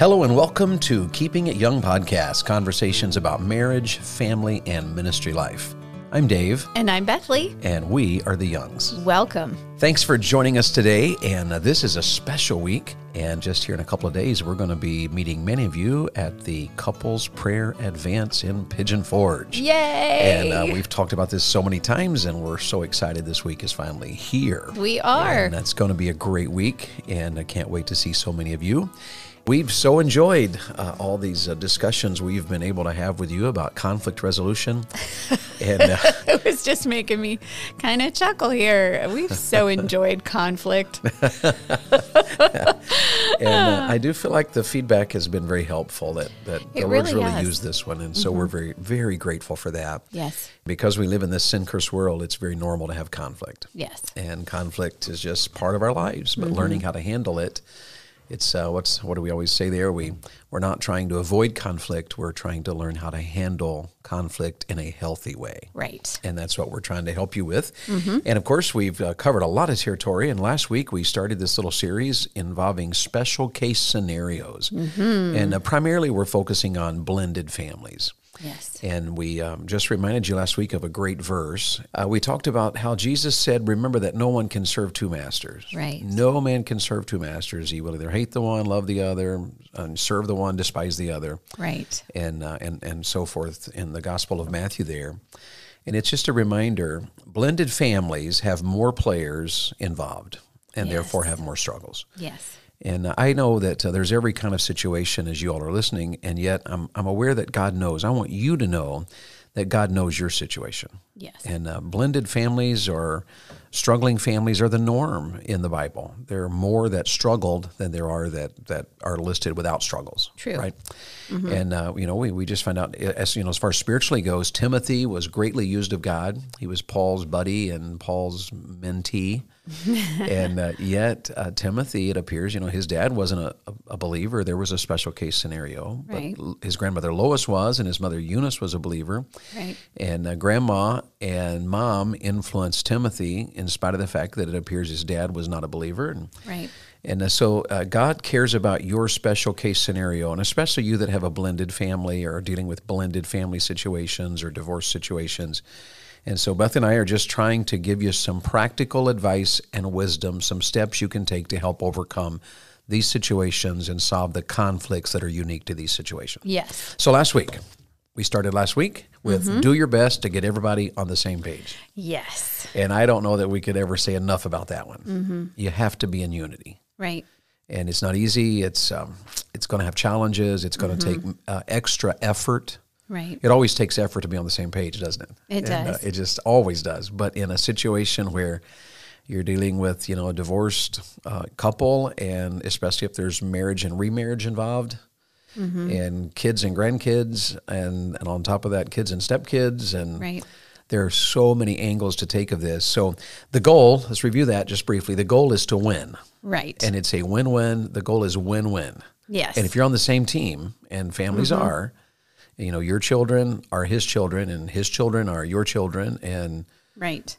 Hello and welcome to Keeping It Young Podcast, conversations about marriage, family, and ministry life. I'm Dave. And I'm Bethlie. And we are the Youngs. Welcome. Thanks for joining us today, and this is a special week, and just here in a couple of days, we're going to be meeting many of you at the Couples Prayer Advance in Pigeon Forge. Yay! And we've talked about this so many times, and we're so excited this week is finally here. We are. And that's going to be a great week, and I can't wait to see so many of you. We've so enjoyed all these discussions we've been able to have with you about conflict resolution. And it was just making me kind of chuckle here. We've so enjoyed conflict. And I do feel like the feedback has been very helpful, that the Lord's really used this one. And so we're very, very grateful for that. Yes. Because we live in this sin-cursed world, it's very normal to have conflict. Yes. And conflict is just part of our lives, but learning how to handle it. It's what do we always say there? We're not trying to avoid conflict. We're trying to learn how to handle conflict in a healthy way. Right. And that's what we're trying to help you with. And of course, we've covered a lot of territory. And last week, we started this little series involving special case scenarios. And primarily, we're focusing on blended families. Yes. And we just reminded you last week of a great verse. We talked about how Jesus said, remember that no one can serve two masters. Right. No man can serve two masters. He will either hate the one, love the other, and serve the one, despise the other. Right. And so forth in the Gospel of Matthew there. And it's just a reminder, blended families have more players involved and therefore have more struggles. Yes. And I know that there's every kind of situation as you all are listening, and yet I'm aware that God knows. I want you to know that God knows your situation. Yes. And blended families or struggling families are the norm in the Bible. There are more that struggled than there are that are listed without struggles. True. Right? And, we just find out, as far as spiritually goes, Timothy was greatly used of God. He was Paul's buddy and Paul's mentee. And yet, Timothy, it appears, his dad wasn't a believer. There was a special case scenario. Right. But his grandmother Lois was, and his mother Eunice was a believer. Right. And grandma and mom influenced Timothy in spite of the fact that it appears his dad was not a believer. And, right. And so God cares about your special case scenario, and especially you that have a blended family or are dealing with blended family situations or divorce situations. And so Beth and I are just trying to give you some practical advice and wisdom, some steps you can take to help overcome these situations and solve the conflicts that are unique to these situations. Yes. So we started last week with do your best to get everybody on the same page. Yes. And I don't know that we could ever say enough about that one. You have to be in unity. Right. And it's not easy. It's going to have challenges. It's going to take extra effort. Right. It always takes effort to be on the same page, doesn't it? It does. It just always does. But in a situation where you're dealing with, a divorced couple, and especially if there's marriage and remarriage involved, and kids and grandkids, and on top of that, kids and stepkids, and there are so many angles to take of this. So the goal, let's review that just briefly. The goal is to win. Right. And it's a win-win. The goal is win-win. Yes. And if you're on the same team, and families are, your children are his children, and his children are your children, and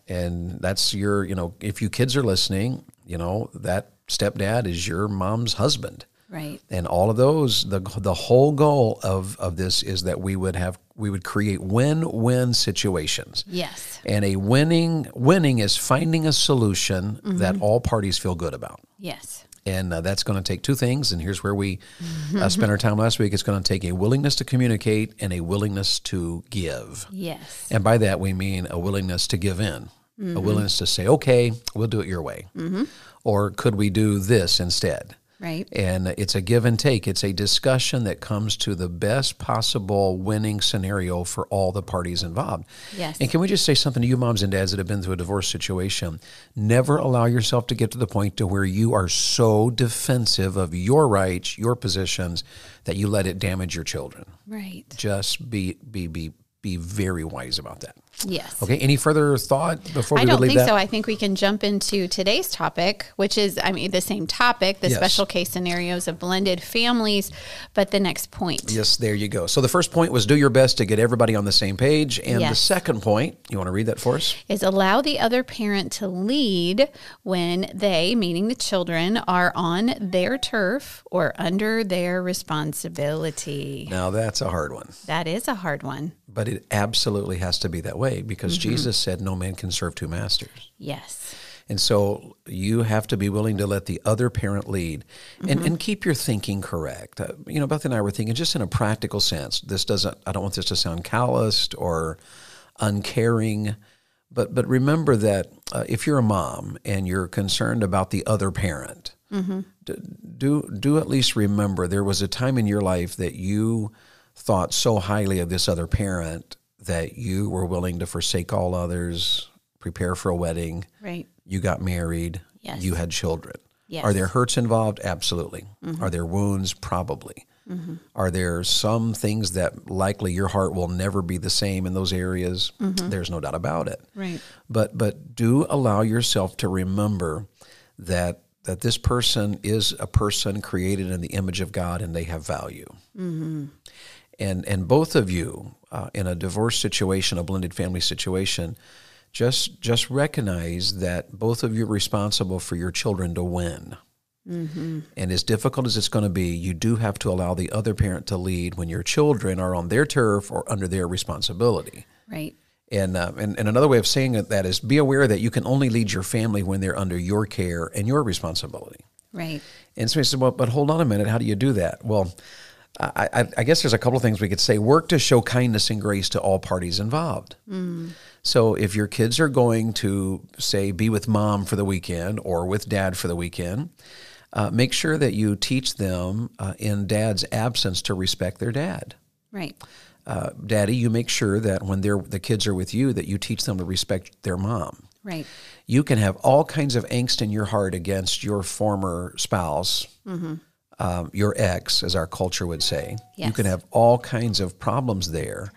and that's your, if you kids are listening, that stepdad is your mom's husband, right? And all of those, the whole goal of this is that we would create win-win situations. Yes. And a winning is finding a solution that all parties feel good about. Yes. And that's going to take two things, and here's where we spent our time last week. It's going to take a willingness to communicate and a willingness to give. Yes. And by that, we mean a willingness to give in, a willingness to say, okay, we'll do it your way, or could we do this instead? Right. And it's a give and take. It's a discussion that comes to the best possible winning scenario for all the parties involved. Yes. And can we just say something to you moms and dads that have been through a divorce situation? Never allow yourself to get to the point to where you are so defensive of your rights, your positions, that you let it damage your children. Right. Just be be very wise about that. Yes. Okay. Any further thought before we leave that? I don't think so. I think we can jump into today's topic, which is, I mean, the same topic, the special case scenarios of blended families, but the next point. Yes, there you go. So the first point was do your best to get everybody on the same page. And the second point, you want to read that for us? Is allow the other parent to lead when they, meaning the children, are on their turf or under their responsibility. Now that's a hard one. That is a hard one. But it absolutely has to be that way because Jesus said no man can serve two masters. Yes. And so you have to be willing to let the other parent lead and keep your thinking correct. You know, Beth and I were thinking just in a practical sense. I don't want this to sound calloused or uncaring, but remember that if you're a mom and you're concerned about the other parent, do at least remember there was a time in your life that you thought so highly of this other parent that you were willing to forsake all others, prepare for a wedding. Right. You got married. Yes. You had children. Yes. Are there hurts involved? Absolutely. Are there wounds? Probably. Are there some things that likely your heart will never be the same in those areas? There's no doubt about it. Right. But do allow yourself to remember that this person is a person created in the image of God and they have value. And both of you in a divorce situation, a blended family situation, just recognize that both of you are responsible for your children to win. And as difficult as it's going to be, you do have to allow the other parent to lead when your children are on their turf or under their responsibility. Right. And another way of saying that is be aware that you can only lead your family when they're under your care and your responsibility. Right. And somebody says, well, but hold on a minute. How do you do that? Well, I guess there's a couple of things we could say. Work to show kindness and grace to all parties involved. So if your kids are going to, say, be with mom for the weekend or with dad for the weekend, make sure that you teach them in dad's absence to respect their dad. Right. Daddy, you make sure that when the kids are with you that you teach them to respect their mom. Right. You can have all kinds of angst in your heart against your former spouse. Your ex, as our culture would say. Yes. You can have all kinds of problems there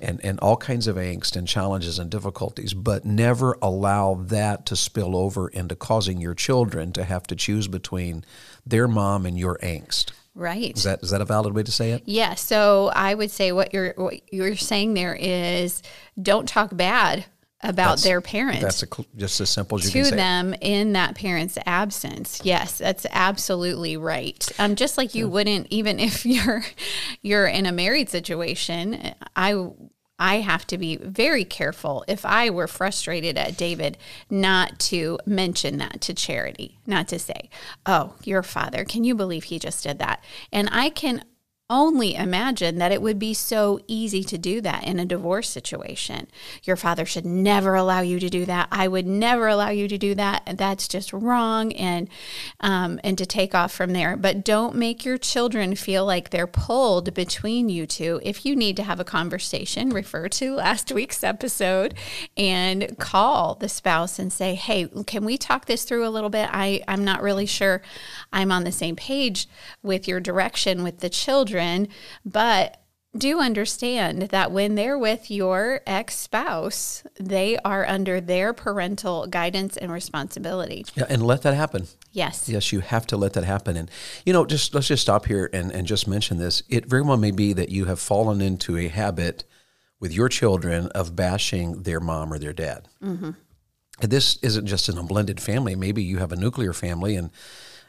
and all kinds of angst and challenges and difficulties, but never allow that to spill over into causing your children to have to choose between their mom and your angst. Right. Is that a valid way to say it? Yeah. So I would say what you're saying there is don't talk bad about their parent. That's just as simple as you can say. To them in that parent's absence. Yes, that's absolutely right. Just like you wouldn't, even if you're in a married situation, I have to be very careful if I were frustrated at David not to mention that to Charity, not to say, oh, your father, can you believe he just did that? And I can only imagine that it would be so easy to do that in a divorce situation. Your father should never allow you to do that. I would never allow you to do that. That's just wrong. And to take off from there. But don't make your children feel like they're pulled between you two. If you need to have a conversation, refer to last week's episode and call the spouse and say, hey, can we talk this through a little bit? I'm not really sure I'm on the same page with your direction with the children. But do understand that when they're with your ex-spouse, they are under their parental guidance and responsibility. Yeah, and let that happen. Yes. Yes, you have to let that happen. And, you know, let's just stop here and just mention this. It very well may be that you have fallen into a habit with your children of bashing their mom or their dad. And this isn't just in a blended family. Maybe you have a nuclear family and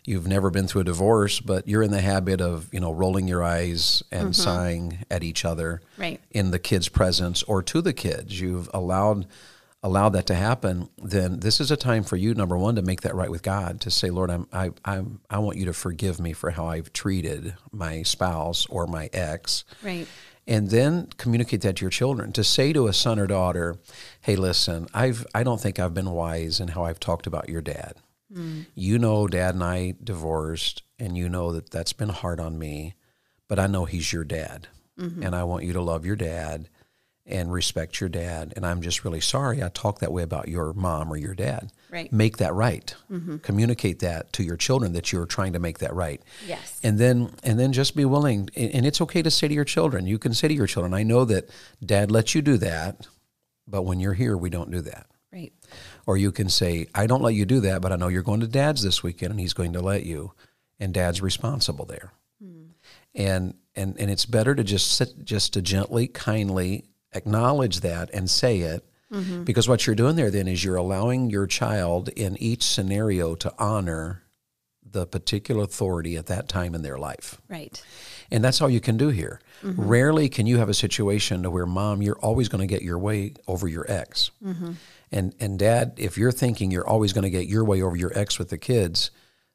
you've never been through a divorce, but you're in the habit of, you know, rolling your eyes and sighing at each other in the kids' presence or to the kids. You've allowed that to happen. Then this is a time for you, number one, to make that right with God, to say, Lord, I want you to forgive me for how I've treated my spouse or my ex. Right. And then communicate that to your children, to say to a son or daughter, hey, listen, I don't think I've been wise in how I've talked about your dad. You know, Dad and I divorced, and you know that's been hard on me, but I know he's your dad, and I want you to love your dad, and respect your dad. And I'm just really sorry I talked that way about your mom or your dad. Right. Make that right. Mm-hmm. Communicate that to your children that you're trying to make that right. Yes. And then just be willing. And it's okay to say to your children, you can say to your children, I know that dad lets you do that, but when you're here, we don't do that. Right. Or you can say, I don't let you do that, but I know you're going to dad's this weekend and he's going to let you. And dad's responsible there. Mm. And it's better to just to gently, kindly acknowledge that and say it, mm-hmm. because what you're doing there then is you're allowing your child in each scenario to honor the particular authority at that time in their life. Right. And that's all you can do here. Mm-hmm. Rarely can you have a situation to where, Mom, you're always going to get your way over your ex. Mm-hmm. And Dad, if you're thinking you're always going to get your way over your ex with the kids,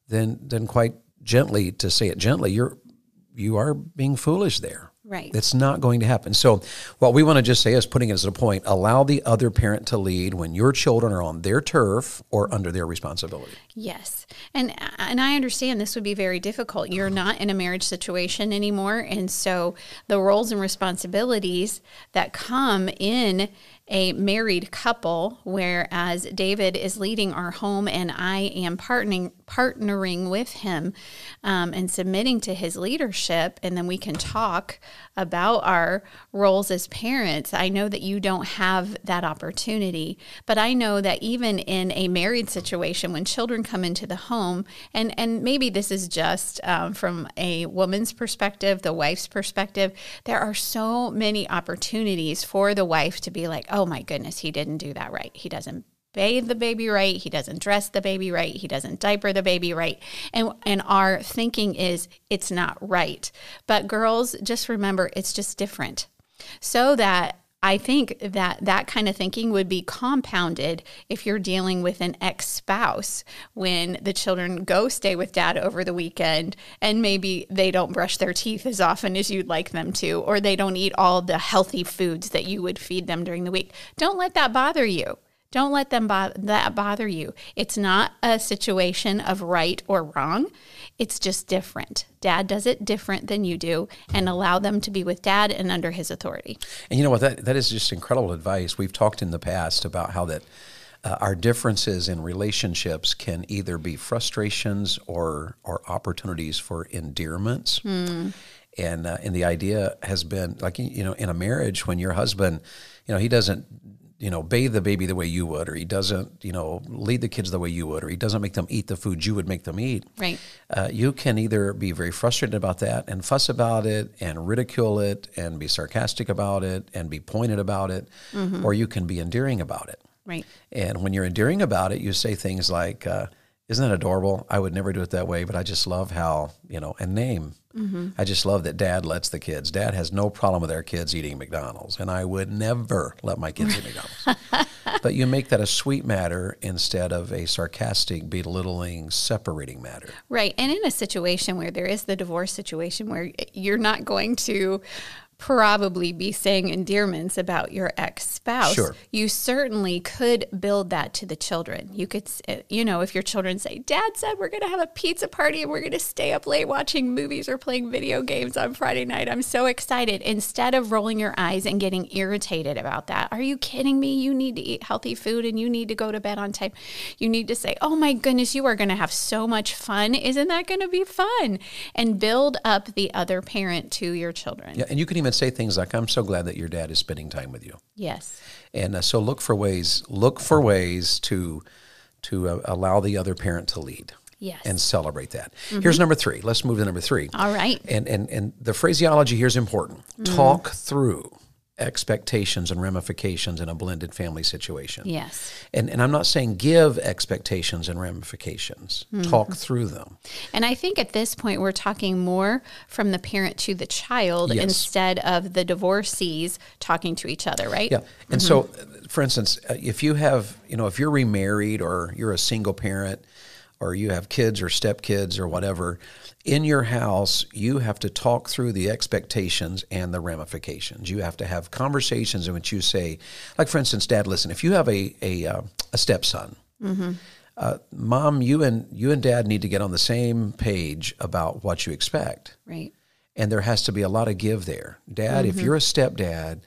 then quite gently, to say it gently, you are being foolish there. Right. That's not going to happen. So what we want to just say is, putting it as a point, allow the other parent to lead when your children are on their turf or under their responsibility. Yes. And I understand this would be very difficult. You're not in a marriage situation anymore. And so the roles and responsibilities that come in a married couple, whereas David is leading our home and I am partnering with him and submitting to his leadership, and then we can talk about our roles as parents. I know that you don't have that opportunity, but I know that even in a married situation, when children come into the home, and maybe this is just from a woman's perspective, the wife's perspective, there are so many opportunities for the wife to be like, oh my goodness, he didn't do that right. He doesn't bathe the baby right. He doesn't dress the baby right. He doesn't diaper the baby right. And our thinking is, it's not right. But girls, just remember, it's just different. So that I think that kind of thinking would be compounded if you're dealing with an ex-spouse, when the children go stay with dad over the weekend and maybe they don't brush their teeth as often as you'd like them to, or they don't eat all the healthy foods that you would feed them during the week. Don't let that bother you. Don't let that bother you. It's not a situation of right or wrong. It's just different. Dad does it different than you do, and allow them to be with dad and under his authority. And you know what? That is just incredible advice. We've talked in the past about how that our differences in relationships can either be frustrations or opportunities for endearments. Mm. And the idea has been, like, you know, in a marriage, when your husband, you know, he doesn't, you know, bathe the baby the way you would, or he doesn't, you know, lead the kids the way you would, or he doesn't make them eat the food you would make them eat. Right. You can either be very frustrated about that and fuss about it and ridicule it and be sarcastic about it and be pointed about it, mm-hmm. or you can be endearing about it. Right. And when you're endearing about it, you say things like, isn't that adorable? I would never do it that way, but I just love how, you know, and name. Mm-hmm. I just love that dad lets the kids. Dad has no problem with our kids eating McDonald's, and I would never let my kids eat McDonald's. But you make that a sweet matter instead of a sarcastic, belittling, separating matter. Right, and in a situation where there is the divorce situation where you're not going to probably be saying endearments about your ex-spouse. Sure. You certainly could build that to the children. You could, you know, if your children say, Dad said we're going to have a pizza party and we're going to stay up late watching movies or playing video games on Friday night. I'm so excited. Instead of rolling your eyes and getting irritated about that. Are you kidding me? You need to eat healthy food and you need to go to bed on time. You need to say, oh my goodness, you are going to have so much fun. Isn't that going to be fun? And build up the other parent to your children. Yeah, and you can even say things like, I'm so glad that your dad is spending time with you. Yes. And so look for ways to allow the other parent to lead. Yes. And celebrate that. Mm-hmm. Here's number 3. Let's move to number 3. All right. And the phraseology here is important. Mm. Talk through expectations and ramifications in a blended family situation. Yes. And I'm not saying give expectations and ramifications. Mm-hmm. Talk through them. And I think at this point we're talking more from the parent to the child. Yes. Instead of the divorcees talking to each other, right? Yeah. And mm-hmm. So, for instance, if you're remarried or you're a single parent or you have kids or stepkids or whatever, in your house, you have to talk through the expectations and the ramifications. You have to have conversations in which you say, like, for instance, Dad, listen, if you have a stepson, mm-hmm. Mom, you and Dad need to get on the same page about what you expect. Right. And there has to be a lot of give there. Dad, mm-hmm. if you're a stepdad,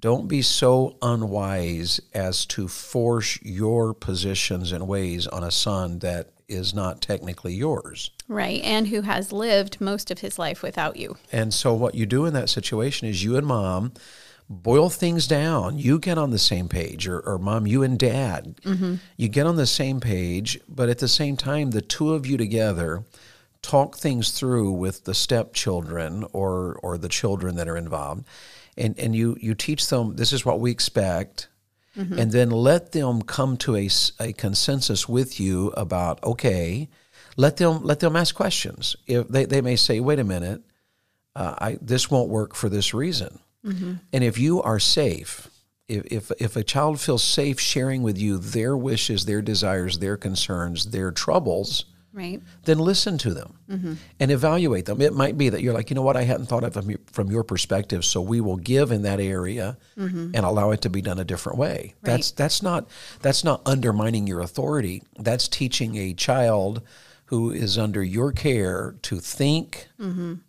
Don't be so unwise as to force your positions and ways on a son that is not technically yours. Right, and who has lived most of his life without you. And so what you do in that situation is you and Mom boil things down. You get on the same page, or Mom, you and Dad, you get on the same page, but at the same time, the two of you together talk things through with the stepchildren or the children that are involved, and you teach them, this is what we expect, and then let them come to a consensus with you about, okay, let them ask questions. If they may say, wait a minute, this won't work for this reason. And if you are safe, if a child feels safe sharing with you their wishes, their desires, their concerns, their troubles, right, then listen to them and evaluate them. It might be that you're like, you know what, I hadn't thought of it from your perspective, so we will give in that area and allow it to be done a different way. Right. That's not undermining your authority. That's teaching a child who is under your care to think,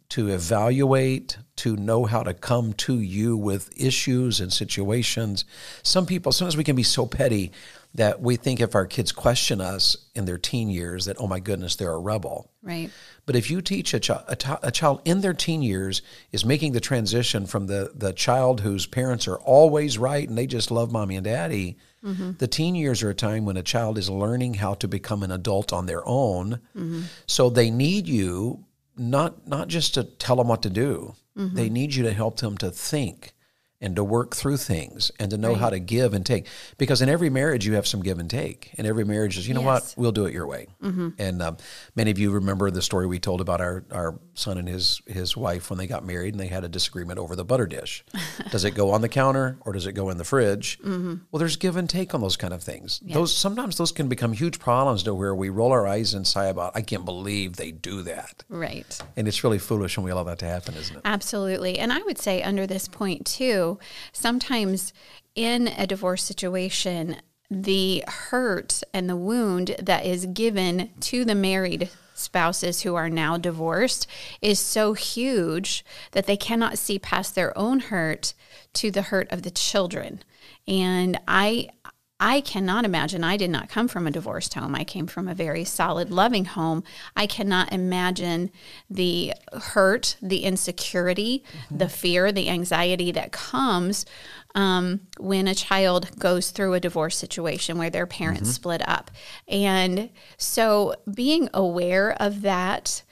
to evaluate, to know how to come to you with issues and situations. Sometimes we can be so petty that we think if our kids question us in their teen years that, oh my goodness, they're a rebel. Right. But if you teach a child in their teen years is making the transition from the child whose parents are always right and they just love Mommy and Daddy, the teen years are a time when a child is learning how to become an adult on their own. So they need you not just to tell them what to do. They need you to help them to think and to work through things and to know how to give and take. Because in every marriage, you have some give and take. And every marriage is, you know what, we'll do it your way. And many of you remember the story we told about our son and his wife when they got married and they had a disagreement over the butter dish. Does it go on the counter or does it go in the fridge? Well, there's give and take on those kind of things. Yeah. Sometimes those can become huge problems to where we roll our eyes and sigh about, I can't believe they do that. Right. And it's really foolish when we allow that to happen, isn't it? Absolutely. And I would say under this point too, sometimes in a divorce situation, the hurt and the wound that is given to the married spouses who are now divorced is so huge that they cannot see past their own hurt to the hurt of the children. And I cannot imagine, I did not come from a divorced home. I came from a very solid, loving home. I cannot imagine the hurt, the insecurity, the fear, the anxiety that comes when a child goes through a divorce situation where their parents split up. And so being aware of that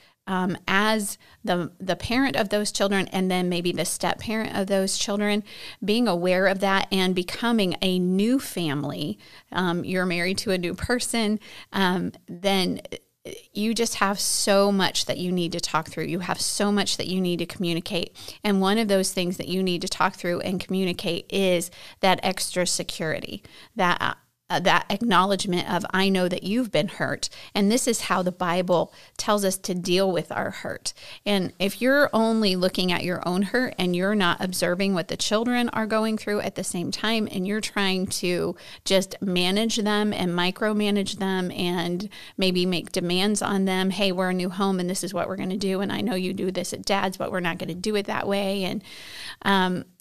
as the parent of those children, and then maybe the step-parent of those children, being aware of that and becoming a new family, you're married to a new person, then you just have so much that you need to talk through. You have so much that you need to communicate. And one of those things that you need to talk through and communicate is that extra security, that acknowledgement of, I know that you've been hurt, and this is how the Bible tells us to deal with our hurt. And if you're only looking at your own hurt and you're not observing what the children are going through at the same time, and you're trying to just manage them and micromanage them and maybe make demands on them, hey, we're a new home and this is what we're going to do, and I know you do this at Dad's, but we're not going to do it that way. And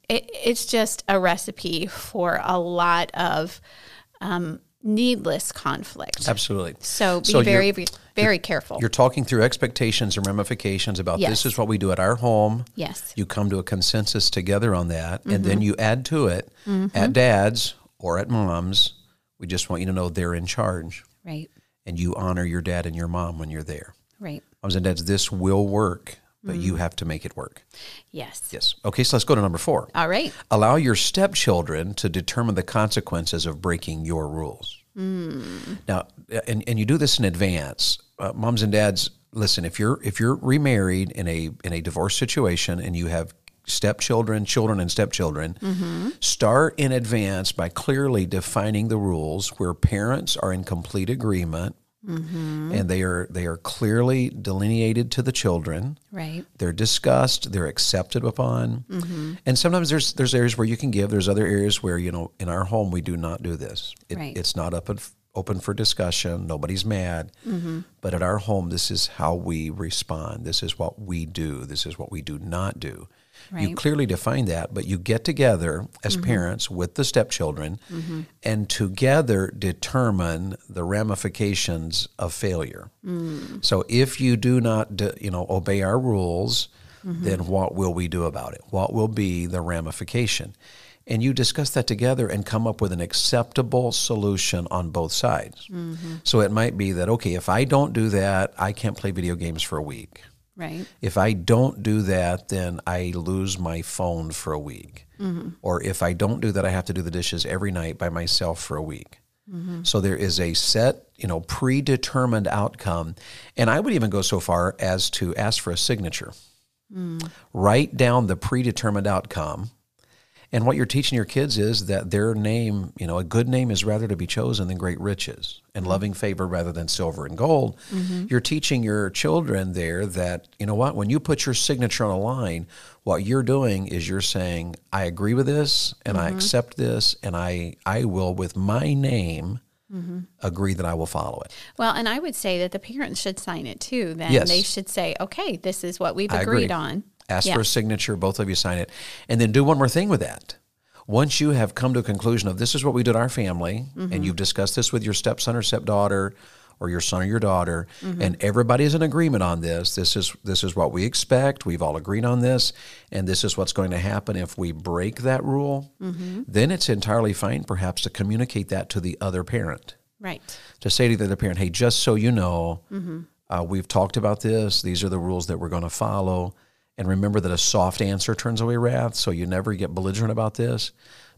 it's just a recipe for a lot of needless conflict. Absolutely. So be very, very careful. You're talking through expectations and ramifications about this is what we do at our home. Yes. You come to a consensus together on that, and then you add to it at Dad's or at Mom's. We just want you to know they're in charge. Right. And you honor your dad and your mom when you're there. Right. Moms and Dads, this will work, but you have to make it work. Yes. Yes. Okay, so let's go to number 4. All right. Allow your stepchildren to determine the consequences of breaking your rules. Now, and you do this in advance. Moms and Dads, listen, if you're remarried in a divorce situation and you have stepchildren, children and stepchildren, start in advance by clearly defining the rules where parents are in complete agreement. And they are clearly delineated to the children. Right. They're discussed. They're accepted upon. And sometimes there's areas where you can give. There's other areas where, you know, in our home we do not do this. It's not up open for discussion. Nobody's mad. Mm-hmm. But at our home, this is how we respond. This is what we do. This is what we do not do. Right. You clearly define that, but you get together as mm-hmm. parents with the stepchildren mm-hmm. and together determine the ramifications of failure. Mm. So if you do not, obey our rules, mm-hmm. then what will we do about it? What will be the ramification? And you discuss that together and come up with an acceptable solution on both sides. Mm-hmm. So it might be that, okay, if I don't do that, I can't play video games for a week. Right. If I don't do that, then I lose my phone for a week. Mm-hmm. Or if I don't do that, I have to do the dishes every night by myself for a week. Mm-hmm. So there is a set, predetermined outcome. And I would even go so far as to ask for a signature. Mm. Write down the predetermined outcome. And what you're teaching your kids is that their name, a good name is rather to be chosen than great riches, and loving favor rather than silver and gold. Mm-hmm. You're teaching your children there that, when you put your signature on a line, what you're doing is you're saying, I agree with this, and mm-hmm. I accept this, and I will, with my name, mm-hmm. agree that I will follow it. Well, and I would say that the parents should sign it too. Then yes. They should say, okay, this is what we've agreed on. Ask for a signature, both of you sign it, and then do one more thing with that. Once you have come to a conclusion of this is what we did our family, mm-hmm. and you've discussed this with your stepson or stepdaughter or your son or your daughter, mm-hmm. and everybody's in agreement on this, this is what we expect, we've all agreed on this, and this is what's going to happen if we break that rule, mm-hmm. then it's entirely fine perhaps to communicate that to the other parent. Right. To say to the other parent, hey, just so you know, mm-hmm. We've talked about this, these are the rules that we're going to follow. And remember that a soft answer turns away wrath, so you never get belligerent about this.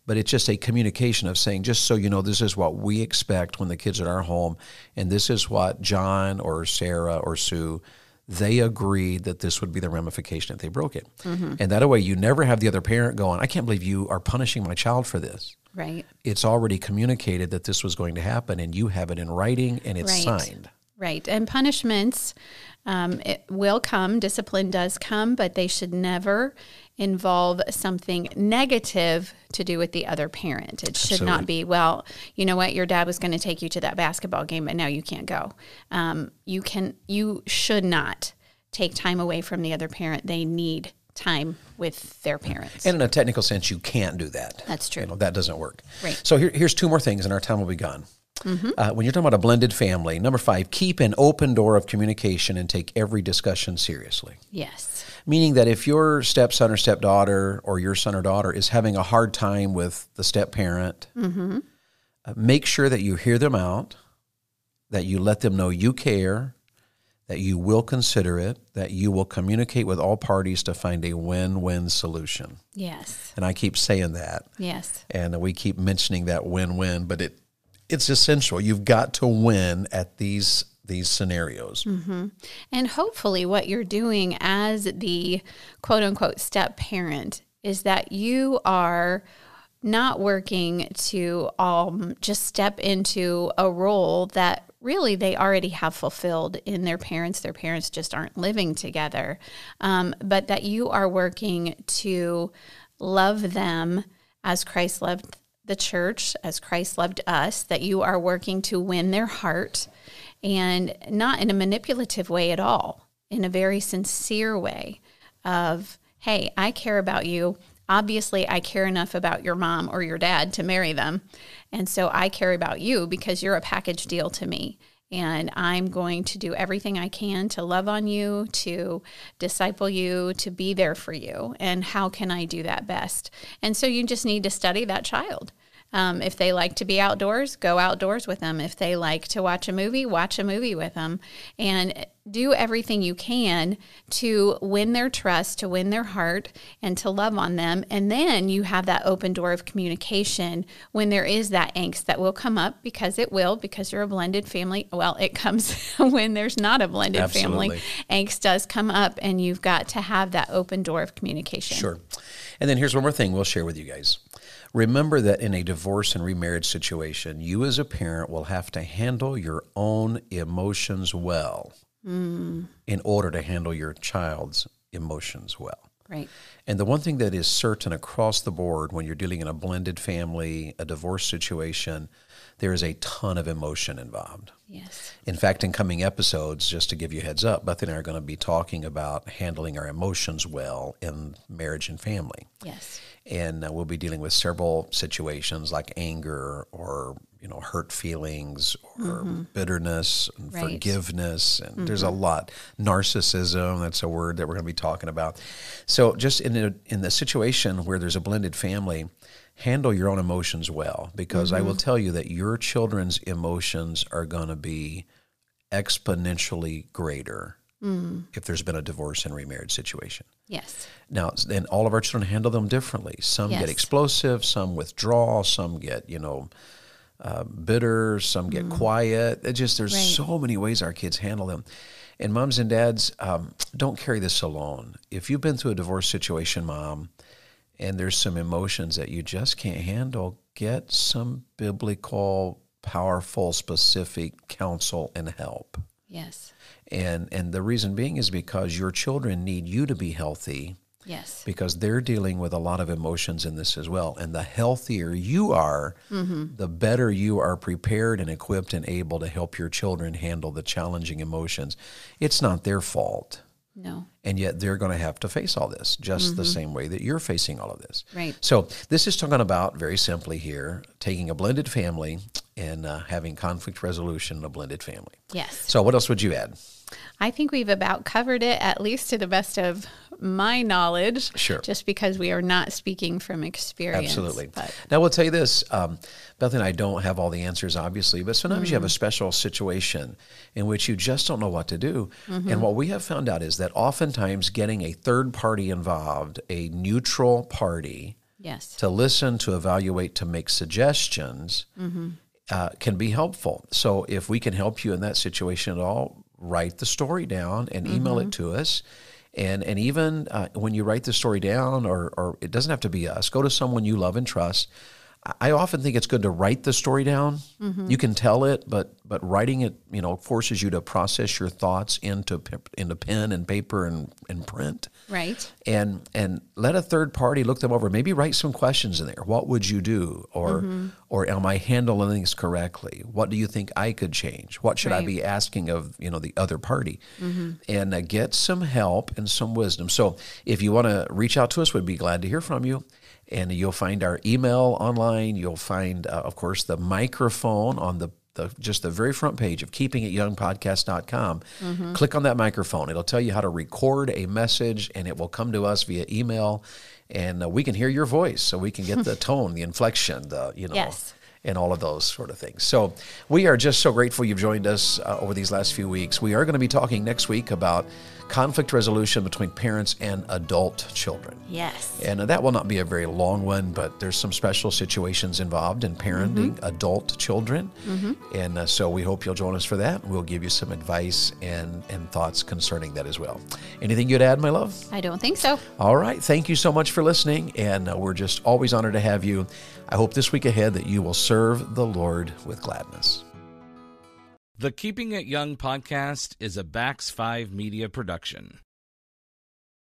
But it's just a communication of saying, just so you know, this is what we expect when the kids are at our home, and this is what John or Sarah or Sue, they agreed that this would be the ramification if they broke it. Mm-hmm. And that way you never have the other parent going, I can't believe you are punishing my child for this. Right. It's already communicated that this was going to happen, and you have it in writing, and it's signed. Right. And punishments... it will come, discipline does come, but they should never involve something negative to do with the other parent. It should not be, well, you know what, your dad was going to take you to that basketball game, but now you can't go. You should not take time away from the other parent. They need time with their parents. And in a technical sense, you can't do that. That's true. That doesn't work. Right. So here's two more things, and our time will be gone. Mm-hmm. When you're talking about a blended family, number 5, keep an open door of communication and take every discussion seriously. Yes. Meaning that if your stepson or stepdaughter or your son or daughter is having a hard time with the step parent, mm-hmm. Make sure that you hear them out, that you let them know you care, that you will consider it, that you will communicate with all parties to find a win-win solution. Yes. And I keep saying that. Yes. And we keep mentioning that win-win, but it's essential. You've got to win at these scenarios. Mm-hmm. And hopefully what you're doing as the quote-unquote step parent is that you are not working to just step into a role that really they already have fulfilled in their parents. Their parents just aren't living together, but that you are working to love them as Christ loved them. The church, as Christ loved us, that you are working to win their heart, and not in a manipulative way at all, in a very sincere way of, hey, I care about you. Obviously, I care enough about your mom or your dad to marry them, and so I care about you because you're a package deal to me, and I'm going to do everything I can to love on you, to disciple you, to be there for you, and how can I do that best? And so you just need to study that child. If they like to be outdoors, go outdoors with them. If they like to watch a movie with them. And do everything you can to win their trust, to win their heart, and to love on them. And then you have that open door of communication when there is that angst that will come up, because you're a blended family. Well, it comes when there's not a blended Absolutely. Family. Angst does come up, and you've got to have that open door of communication. Sure. And then here's one more thing we'll share with you guys. Remember that in a divorce and remarriage situation, you as a parent will have to handle your own emotions well. Mm. In order to handle your child's emotions well. Right. And the one thing that is certain across the board when you're dealing in a blended family, a divorce situation, there is a ton of emotion involved. Yes. In fact, in coming episodes, just to give you a heads up, Bethany and I are going to be talking about handling our emotions well in marriage and family. Yes. And we'll be dealing with several situations like anger or, you know, hurt feelings or bitterness and forgiveness. And there's a lot. Narcissism, that's a word that we're going to be talking about. So just in the situation where there's a blended family, handle your own emotions well, because I will tell you that your children's emotions are going to be exponentially greater if there's been a divorce and remarriage situation. Yes. Now, and all of our children handle them differently. Some get explosive, some withdraw, some get, you know, bitter, some get quiet. It just, there's so many ways our kids handle them. And moms and dads, don't carry this alone. If you've been through a divorce situation, Mom, and there's some emotions that you just can't handle, get some biblical, powerful, specific counsel and help. Yes. And the reason being is because your children need you to be healthy. Yes. Because they're dealing with a lot of emotions in this as well. And the healthier you are, the better you are prepared and equipped and able to help your children handle the challenging emotions. It's not their fault. No. And yet they're going to have to face all this just the same way that you're facing all of this. Right. So this is talking about, very simply here, taking a blended family and having conflict resolution in a blended family. Yes. So what else would you add? I think we've about covered it, at least to the best of my knowledge. Sure. Just because we are not speaking from experience. Absolutely. But. Now, we'll tell you this. Bethany and I don't have all the answers, obviously, but sometimes you have a special situation in which you just don't know what to do. And what we have found out is that oftentimes getting a third party involved, a neutral party, to listen, to evaluate, to make suggestions, can be helpful. So if we can help you in that situation at all, write the story down and email it to us. And even when you write the story down, or it doesn't have to be us, go to someone you love and trust. I often think it's good to write the story down. You can tell it, but writing it, you know, forces you to process your thoughts into pen and paper and print. Right. And let a third party look them over. Maybe write some questions in there. What would you do? Or am I handling things correctly? What do you think I could change? What should I be asking of, you know, the other party? And get some help and some wisdom. So if you want to reach out to us, we'd be glad to hear from you. And you'll find our email online. You'll find, of course, the microphone on just the very front page of keepingityoungpodcast.com. Click on that microphone. It'll tell you how to record a message, and it will come to us via email. And we can hear your voice, so we can get the tone, the inflection, the, you know. Yes. And all of those sort of things. So we are just so grateful you've joined us over these last few weeks. We are going to be talking next week about conflict resolution between parents and adult children. Yes. And that will not be a very long one, but there's some special situations involved in parenting adult children. And so we hope you'll join us for that. We'll give you some advice and thoughts concerning that as well. Anything you'd add, my love? I don't think so. All right. Thank you so much for listening. And we're just always honored to have you. I hope this week ahead that you will serve the Lord with gladness. The Keeping It Young podcast is a BAX 5 media production.